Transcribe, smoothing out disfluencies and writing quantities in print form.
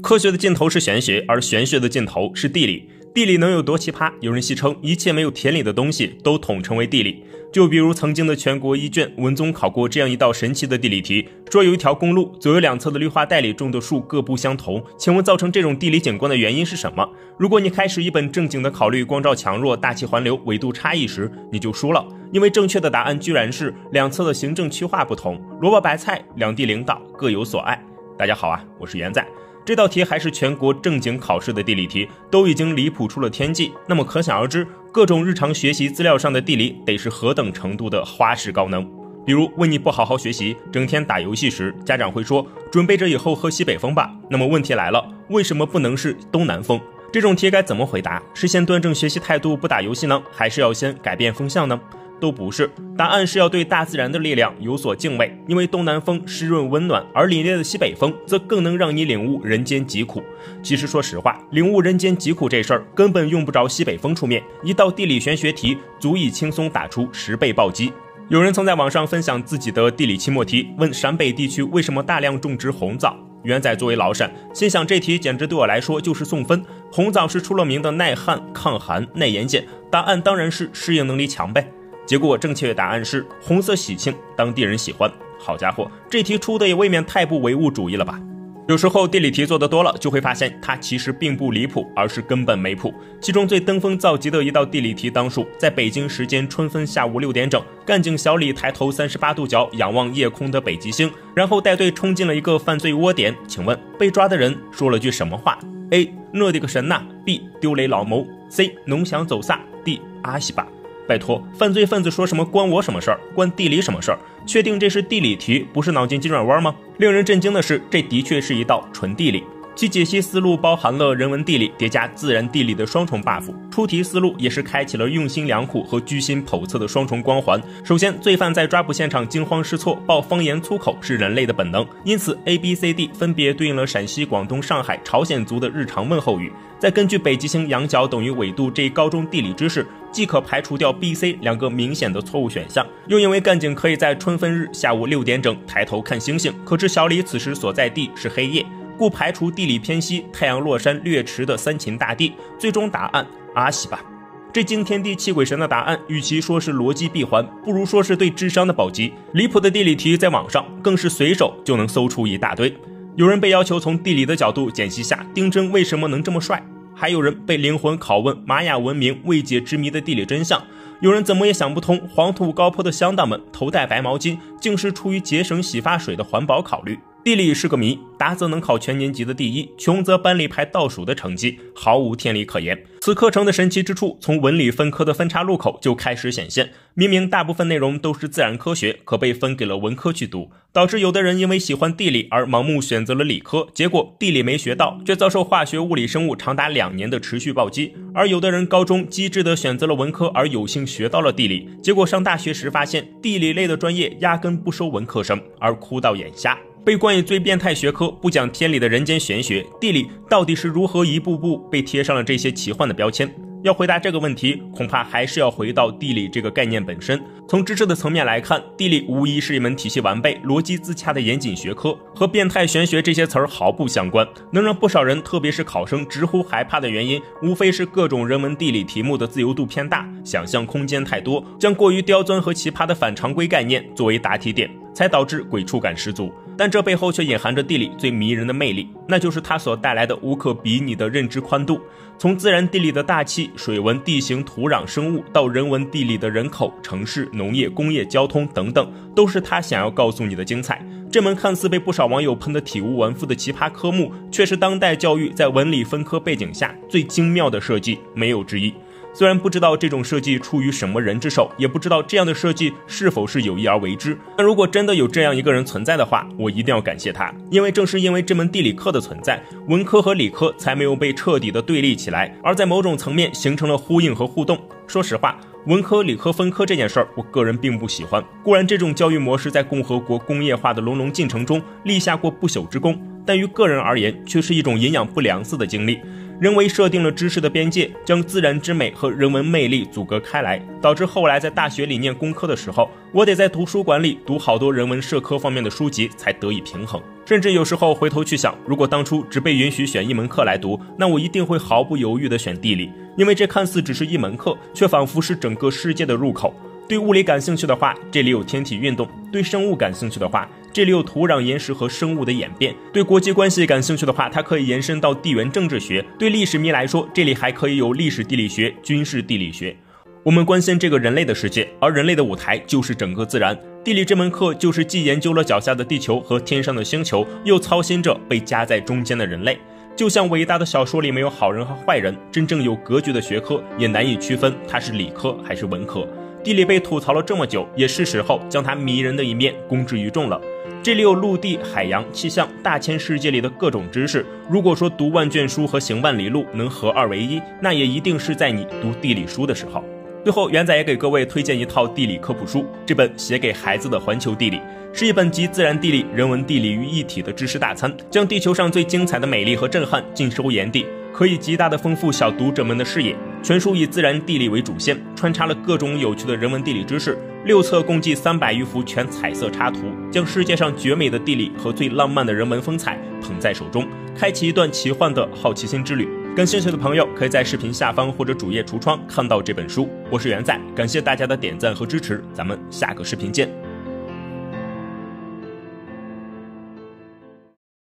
科学的尽头是玄学，而玄学的尽头是地理。地理能有多奇葩？有人戏称一切没有天理的东西都统称为地理。就比如曾经的全国一卷，文综考过这样一道神奇的地理题，说有一条公路，左右两侧的绿化带里种的树各不相同，请问造成这种地理景观的原因是什么？如果你开始一本正经的考虑光照强弱、大气环流、纬度差异时，你就输了，因为正确的答案居然是两侧的行政区划不同，萝卜白菜，两地领导各有所爱。大家好啊，我是元仔。这道题还是全国正经考试的地理题，都已经离谱出了天际，那么可想而知，各种日常学习资料上的地理得是何等程度的花式高能。比如问你不好好学习，整天打游戏时，家长会说准备着以后喝西北风吧，那么问题来了，为什么不能是东南风？这种题该怎么回答？是先端正学习态度不打游戏呢，还是要先改变风向呢？都不是，答案是要对大自然的力量有所敬畏，因为东南风湿润温暖，而凛冽的西北风则更能让你领悟人间疾苦。其实说实话，领悟人间疾苦这事儿根本用不着西北风出面，一道地理玄学题足以轻松打出10倍暴击。有人曾在网上分享自己的地理期末题，问陕北地区为什么大量种植红枣。元仔作为老陕，心想这题简直对我来说就是送分。红枣是出了名的耐旱、抗寒、耐盐碱，答案当然是适应能力强呗。结果正确的答案是红色喜庆，当地人喜欢。好家伙，这题出的也未免太不唯物主义了吧。有时候地理题做得多了，就会发现它其实并不离谱，而是根本没谱。其中最登峰造极的一道地理题当属，在北京时间春分下午6点整，干警小李抬头38度角仰望夜空的北极星，然后带队冲进了一个犯罪窝点。请问被抓的人说了句什么话？ A. 我的个神呐 B. 丢雷老谋 C. 农想走撒 D. 阿西吧。拜托，犯罪分子说什么关我什么事儿，关地理什么事儿？确定这是地理题，不是脑筋急转弯吗？令人震惊的是，这的确是一道纯地理，其解析思路包含了人文地理叠加自然地理的双重 buff， 出题思路也是开启了用心良苦和居心叵测的双重光环。首先，罪犯在抓捕现场惊慌失措，爆方言粗口是人类的本能，因此 ABCD 分别对应了陕西、广东、上海、朝鲜族的日常问候语。再根据北极星仰角等于纬度这一高中地理知识，即可排除掉 BC 两个明显的错误选项。又因为干警可以在春分日下午6点整抬头看星星，可知小李此时所在地是黑夜，故排除地理偏西、太阳落山略迟的三秦大地。最终答案阿西吧。这惊天地泣鬼神的答案，与其说是逻辑闭环，不如说是对智商的暴击。离谱的地理题在网上更是随手就能搜出一大堆。有人被要求从地理的角度解析下丁真为什么能这么帅，还有人被灵魂拷问玛雅文明未解之谜的地理真相，有人怎么也想不通黄土高坡的乡党们头戴白毛巾竟是出于节省洗发水的环保考虑。地理是个谜，达则能考全年级的第一，穷则班里排倒数的成绩，毫无天理可言。此课程的神奇之处，从文理分科的分叉路口就开始显现。明明大部分内容都是自然科学，可被分给了文科去读，导致有的人因为喜欢地理而盲目选择了理科，结果地理没学到，却遭受化学、物理、生物长达2年的持续暴击；而有的人高中机智地选择了文科，而有幸学到了地理，结果上大学时发现地理类的专业压根不收文科生，而哭到眼瞎。被冠以最变态学科、不讲天理的人间玄学，地理到底是如何一步步被贴上了这些奇幻的标签？要回答这个问题，恐怕还是要回到地理这个概念本身。从知识的层面来看，地理无疑是一门体系完备、逻辑自洽的严谨学科，和变态玄学这些词儿毫不相关。能让不少人，特别是考生直呼害怕的原因，无非是各种人文地理题目的自由度偏大，想象空间太多，将过于刁钻和奇葩的反常规概念作为答题点，才导致鬼畜感十足。但这背后却隐含着地理最迷人的魅力，那就是它所带来的无可比拟的认知宽度。从自然地理的大气、水文、地形、土壤、生物，到人文地理的人口、城市、农业、工业、交通等等，都是它想要告诉你的精彩。这门看似被不少网友喷得体无完肤的奇葩科目，却是当代教育在文理分科背景下最精妙的设计，没有之一。虽然不知道这种设计出于什么人之手，也不知道这样的设计是否是有意而为之，但如果真的有这样一个人存在的话，我一定要感谢他，因为正是因为这门地理课的存在，文科和理科才没有被彻底的对立起来，而在某种层面形成了呼应和互动。说实话，文科理科分科这件事儿，我个人并不喜欢，固然这种教育模式在共和国工业化的隆隆进程中立下过不朽之功，但于个人而言却是一种营养不良似的经历。人为设定了知识的边界，将自然之美和人文魅力阻隔开来，导致后来在大学里念工科的时候，我得在图书馆里读好多人文社科方面的书籍才得以平衡。甚至有时候回头去想，如果当初只被允许选一门课来读，那我一定会毫不犹豫地选地理，因为这看似只是一门课，却仿佛是整个世界的入口。对物理感兴趣的话，这里有天体运动；对生物感兴趣的话，这里有土壤岩石和生物的演变；对国际关系感兴趣的话，它可以延伸到地缘政治学；对历史迷来说，这里还可以有历史地理学、军事地理学。我们关心这个人类的世界，而人类的舞台就是整个自然。地理这门课就是既研究了脚下的地球和天上的星球，又操心着被夹在中间的人类。就像伟大的小说里没有好人和坏人，真正有格局的学科也难以区分它是理科还是文科。地理被吐槽了这么久，也是时候将它迷人的一面公之于众了。这里有陆地、海洋、气象、大千世界里的各种知识。如果说读万卷书和行万里路能合二为一，那也一定是在你读地理书的时候。最后，元仔也给各位推荐一套地理科普书，这本写给孩子的《环球地理》是一本集自然地理、人文地理于一体的知识大餐，将地球上最精彩的美丽和震撼尽收眼底，可以极大的丰富小读者们的视野。全书以自然地理为主线，穿插了各种有趣的人文地理知识，六册共计300余幅全彩色插图，将世界上绝美的地理和最浪漫的人文风采捧在手中，开启一段奇幻的好奇心之旅。感兴趣的朋友可以在视频下方或者主页橱窗看到这本书。我是元仔，感谢大家的点赞和支持，咱们下个视频见。